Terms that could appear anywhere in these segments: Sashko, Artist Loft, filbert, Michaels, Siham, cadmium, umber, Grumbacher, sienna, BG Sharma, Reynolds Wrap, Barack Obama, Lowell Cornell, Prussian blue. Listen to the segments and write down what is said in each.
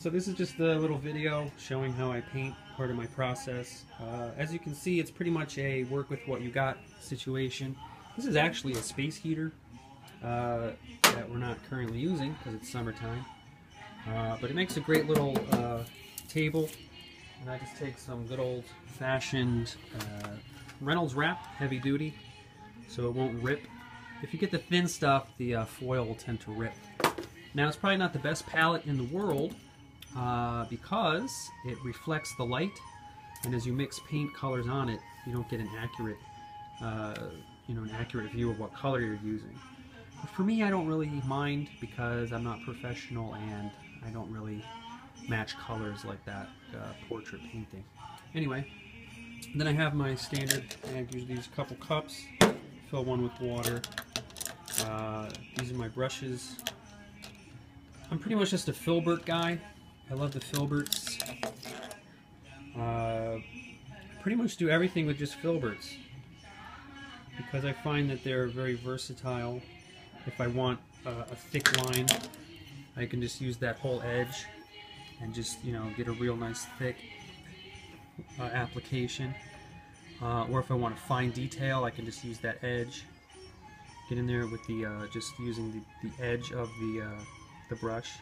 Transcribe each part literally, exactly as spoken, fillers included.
So this is just the little video showing how I paint, part of my process. Uh, as you can see, it's pretty much a work with what you got situation. This is actually a space heater uh, that we're not currently using because it's summertime. Uh, but it makes a great little uh, table. And I just take some good old fashioned uh, Reynolds Wrap, heavy duty, so it won't rip. If you get the thin stuff, the uh, foil will tend to rip. Now it's probably not the best palette in the world, Uh, because it reflects the light, and as you mix paint colors on it, you don't get an accurate, uh, you know, an accurate view of what color you're using. But for me, I don't really mind because I'm not professional and I don't really match colors like that uh, portrait painting. Anyway, then I have my standard. I use these couple cups, fill one with water. Uh, these are my brushes. I'm pretty much just a filbert guy. I love the filberts. Uh, pretty much do everything with just filberts because I find that they're very versatile. If I want a, a thick line, I can just use that whole edge and just, you know, get a real nice thick uh, application. Uh, or if I want a fine detail, I can just use that edge. Get in there with the uh, just using the, the edge of the uh, the brush.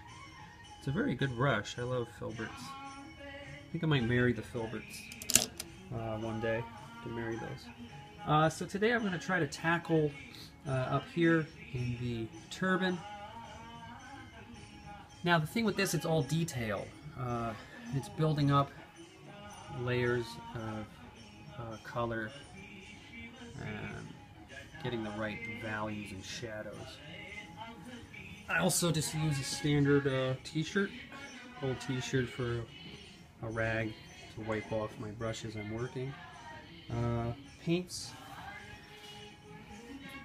It's a very good brush. I love filberts. I think I might marry the filberts uh, one day. To marry those. Uh, so today I'm going to try to tackle uh, up here in the turban. Now the thing with this, it's all detail. Uh, it's building up layers of uh, color and getting the right values and shadows. I also just use a standard uh, t-shirt, old t-shirt for a rag to wipe off my brushes I'm working. Uh, paints.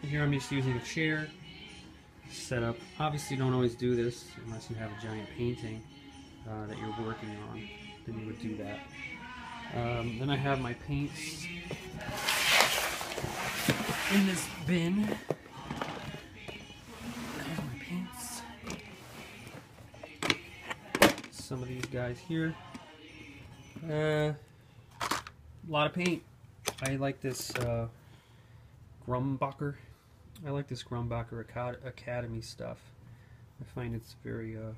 Here I'm just using a chair setup. Obviously, you don't always do this unless you have a giant painting uh, that you're working on. Then you would do that. Um, then I have my paints in this bin. Some of these guys here. Uh, a lot of paint. I like this uh, Grumbacher. I like this Grumbacher Academy stuff. I find it's very, uh,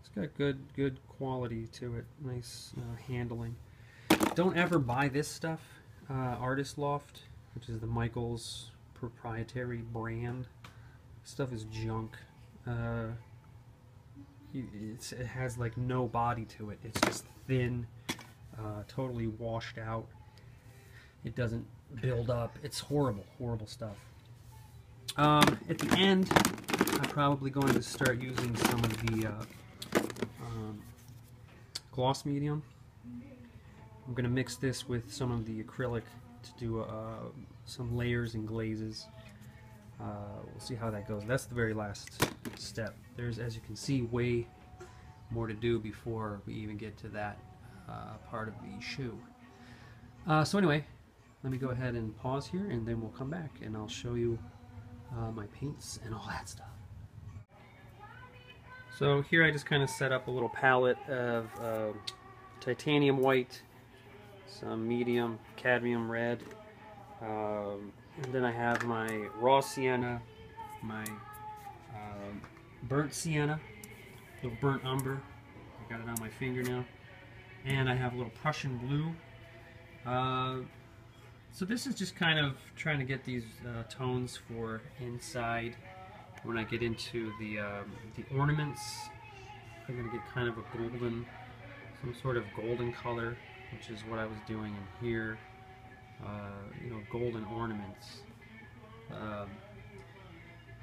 it's got good, good quality to it. Nice uh, handling. Don't ever buy this stuff. Uh, Artist Loft, which is the Michaels proprietary brand. This stuff is junk. Uh, It's, it has like no body to it. It's just thin, uh, totally washed out. It doesn't build up. It's horrible, horrible stuff. Um, at the end, I'm probably going to start using some of the uh, um, gloss medium. I'm going to mix this with some of the acrylic to do uh, some layers and glazes. Uh, we'll see how that goes. That's the very last step. There's, as you can see, way more to do before we even get to that uh, part of the shoe. Uh, so anyway, let me go ahead and pause here, and then we'll come back and I'll show you uh, my paints and all that stuff. So here I just kind of set up a little palette of uh, titanium white, some medium cadmium red, um, and then I have my raw sienna, my um, burnt sienna, little burnt umber. I got it on my finger now, and I have a little Prussian blue. Uh, so this is just kind of trying to get these uh, tones for inside. When I get into the um, the ornaments, I'm going to get kind of a golden, some sort of golden color, which is what I was doing in here. Uh, you know, golden ornaments. Uh,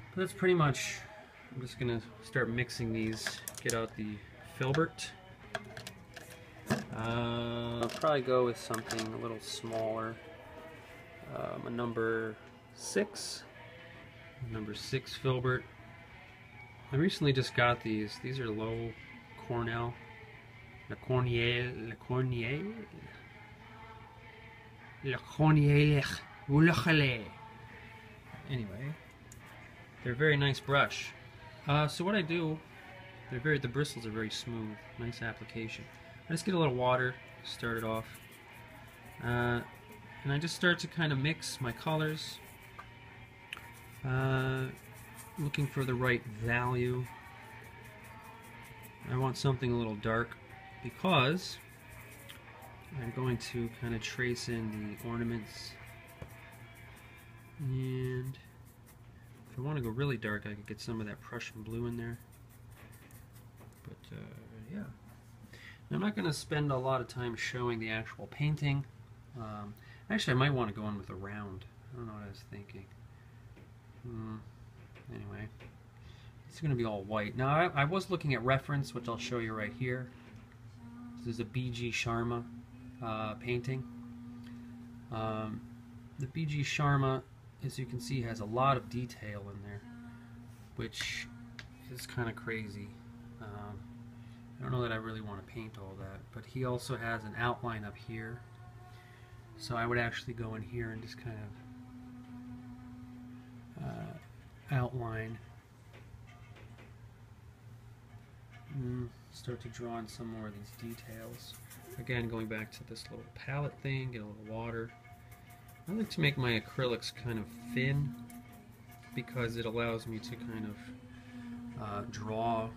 but that's pretty much. I'm just gonna start mixing these. Get out the filbert. Uh, I'll probably go with something a little smaller. Um, a number six, a number six filbert. I recently just got these. These are Lowell Cornell, Le Cornier, Le Cornier. Anyway, they're a very nice brush. Uh, so what I do They're very, the bristles are very smooth. Nice application. I just get a little water to start it off. Uh, and I just start to kind of mix my colors, uh, looking for the right value. I want something a little dark because I'm going to kind of trace in the ornaments, and if I want to go really dark I could get some of that Prussian blue in there, but uh, yeah. Now, I'm not going to spend a lot of time showing the actual painting. Um, actually, I might want to go in with a round. I don't know what I was thinking. Hmm. Anyway, it's going to be all white. Now, I, I was looking at reference, which I'll show you right here. This is a B G Sharma uh, painting. Um, the B G Sharma, as you can see, has a lot of detail in there, which is kind of crazy. Um, I don't know that I really want to paint all that, but he also has an outline up here. So I would actually go in here and just kind of uh, outline. Mm, start to draw in some more of these details. Again, going back to this little palette thing, get a little water. I like to make my acrylics kind of thin because it allows me to kind of uh, draw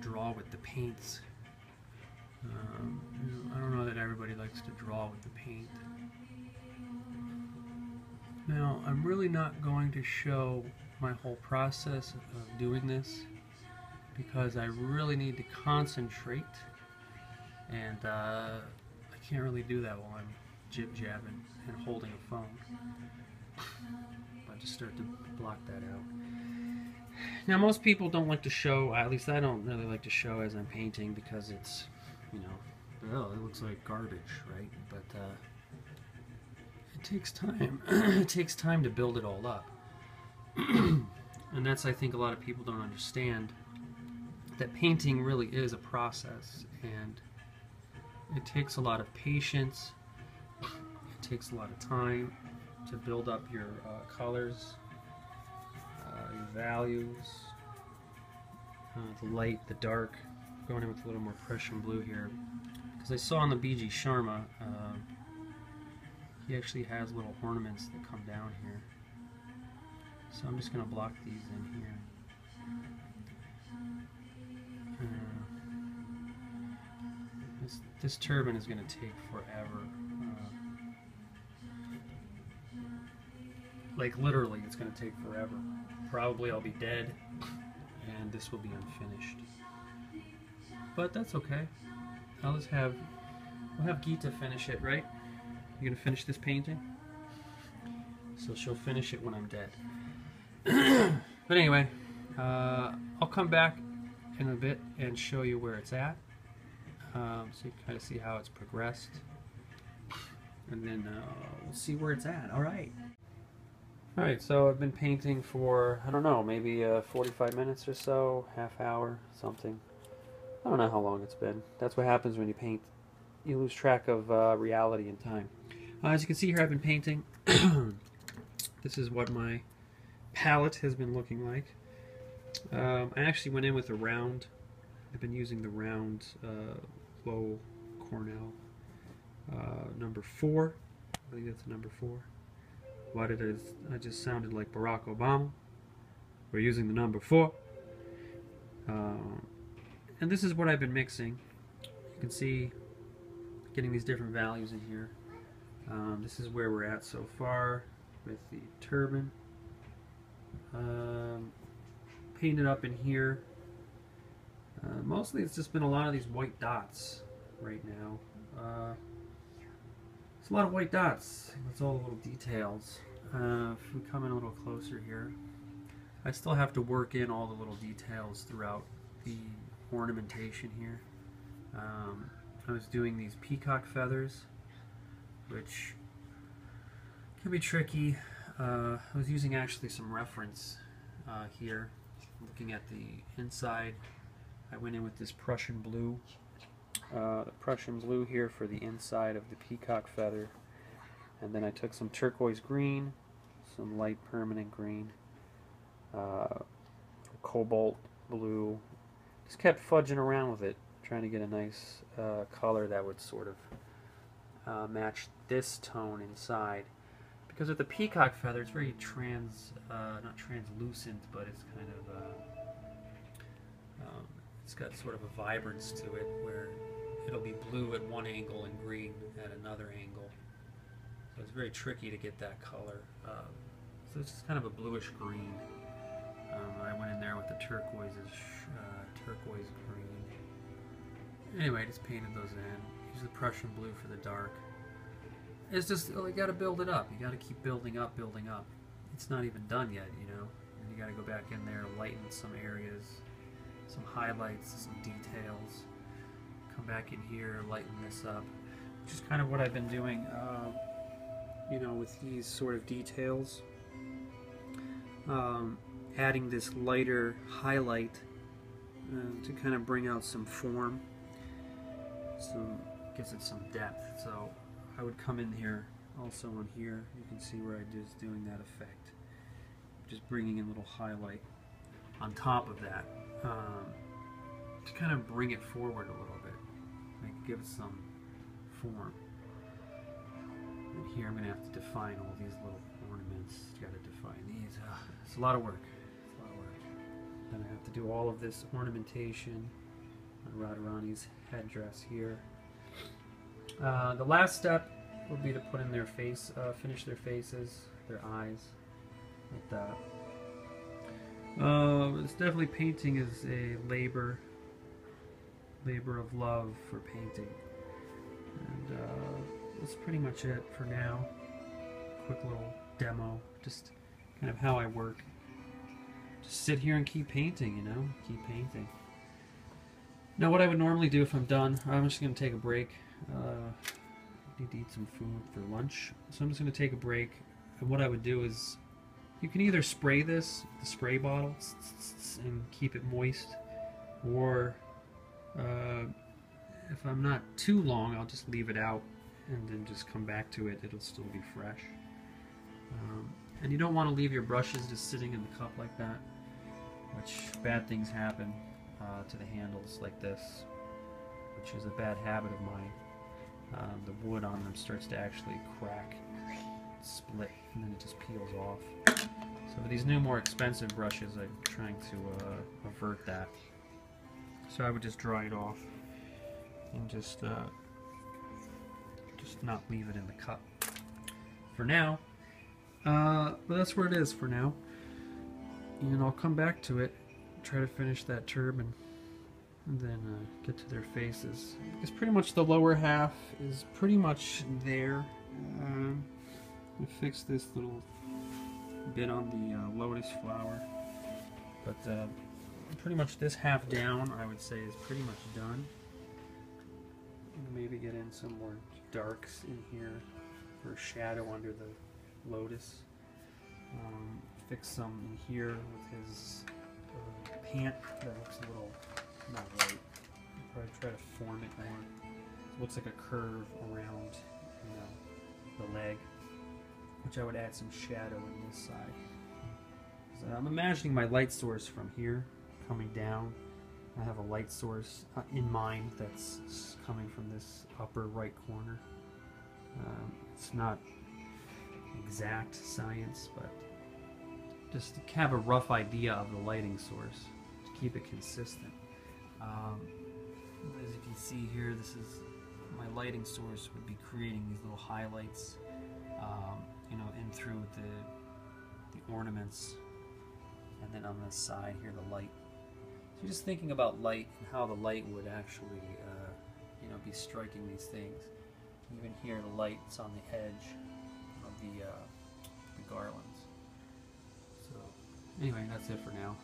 draw with the paints. Um, I don't know that everybody likes to draw with the paint. Now, I'm really not going to show my whole process of doing this because I really need to concentrate, and uh, I can't really do that while I'm jib-jabbing and holding a phone. I just start to block that out. Now, most people don't like to show, at least I don't really like to show as I'm painting because it's, you know, well, it looks like garbage, right? But uh, it takes time. It takes time to build it all up. And that's, I think, a lot of people don't understand that painting really is a process, and it takes a lot of patience. It takes a lot of time to build up your uh, colors, your values, uh, the light, the dark. I'm going in with a little more Prussian blue here because I saw on the B G Sharma uh, he actually has little ornaments that come down here, so I'm just going to block these in here. Uh, this, this turban is going to take forever. Uh, like literally it's going to take forever. Probably I'll be dead, and this will be unfinished. But that's okay. I'll just have, we'll have Gita finish it, right? You're gonna finish this painting? So she'll finish it when I'm dead. But anyway, uh, I'll come back in a bit and show you where it's at, um, so you can kind of see how it's progressed. And then uh, we'll see where it's at, all right. Alright, so I've been painting for, I don't know, maybe uh, forty-five minutes or so, half hour, something. I don't know how long it's been. That's what happens when you paint. You lose track of uh, reality and time. Uh, as you can see here, I've been painting. This is what my palette has been looking like. Um, I actually went in with a round. I've been using the round uh, Lowell Cornell uh, number four. I think that's number four. What it is, I just sounded like Barack Obama. We're using the number four. Um, and this is what I've been mixing. You can see getting these different values in here. Um, this is where we're at so far with the turban. Um, painted up in here. Uh, mostly it's just been a lot of these white dots right now. Uh, A lot of white dots. That's all the little details. Uh, if we come in a little closer here, I still have to work in all the little details throughout the ornamentation here. Um, I was doing these peacock feathers, which can be tricky. Uh, I was using actually some reference uh, here, looking at the inside. I went in with this Prussian blue. Uh, the Prussian blue here for the inside of the peacock feather, and then I took some turquoise green, some light permanent green, uh, cobalt blue, just kept fudging around with it, trying to get a nice uh, color that would sort of uh, match this tone inside. Because with the peacock feather, it's very trans, uh, not translucent, but it's kind of, uh, um, it's got sort of a vibrance to it where it'll be blue at one angle and green at another angle. So it's very tricky to get that color. Uh, so it's just kind of a bluish green. Um, I went in there with the turquoise, uh, turquoise green. Anyway, I just painted those in. Use the Prussian blue for the dark. It's just, oh, you gotta build it up. You gotta keep building up, building up. It's not even done yet, you know. And you gotta go back in there, lighten some areas, some highlights, some details. Come back in here, lighten this up. Which is kind of what I've been doing, uh, you know, with these sort of details. Um, adding this lighter highlight uh, to kind of bring out some form. Some, gives it some depth, so. I would come in here, also on here, you can see where I just doing that effect. Just bringing in a little highlight on top of that. Um, to kind of bring it forward a little bit. Make, give it some form. And here I'm going to have to define all these little ornaments. You've got to define these. Uh, it's a lot of work. It's a lot of work. Then I have to do all of this ornamentation on Radharani's headdress here. Uh, the last step will be to put in their face, uh, finish their faces, their eyes, like that. Uh, it's definitely painting is a labor, labor of love for painting. And uh, that's pretty much it for now. Quick little demo, just kind of how I work. Just sit here and keep painting, you know, keep painting. Now what I would normally do if I'm done, I'm just going to take a break. Uh, I need to eat some food for lunch, so I'm just going to take a break. And what I would do is, you can either spray this, the spray bottle, and keep it moist, or uh, if I'm not too long, I'll just leave it out and then just come back to it. It'll still be fresh. Um, and you don't want to leave your brushes just sitting in the cup like that, which bad things happen uh, to the handles like this, which is a bad habit of mine. Um, the wood on them starts to actually crack, split, and then it just peels off. So for these new, more expensive brushes, I'm trying to uh, avert that. So I would just dry it off and just uh, just not leave it in the cup for now. Uh, but that's where it is for now. And I'll come back to it, try to finish that turban, and then uh, get to their faces. It's pretty much the lower half is pretty much there. Um, I fixed this little bit on the uh, lotus flower, but uh, pretty much this half down, I would say, is pretty much done. Maybe get in some more darks in here for a shadow under the lotus. Um, fix some in here with his uh, pant that looks a little not right. I'll probably try to form it more. It looks like a curve around, you know, the leg, which I would add some shadow in this side. So I'm imagining my light source from here coming down. I have a light source in mind that's coming from this upper right corner. Um, it's not exact science, but just to have a rough idea of the lighting source to keep it consistent. Um, as you can see here, this is my lighting source would be creating these little highlights, um, you know, in through the, the ornaments, and then on this side here, the light. So just thinking about light and how the light would actually, uh, you know, be striking these things. Even here, the light's on the edge of the, uh, the garlands. So, anyway, that's it for now.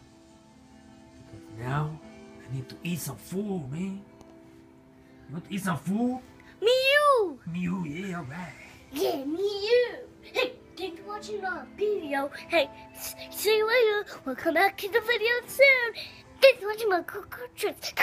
Because now I need to eat some food, man. You want to eat some food? Me you! Me you, yeah, alright. Yeah, me you! Hey, thanks for watching our video. Hey, see you later. We'll come back to the video soon. Thanks for watching my cool, cool trips.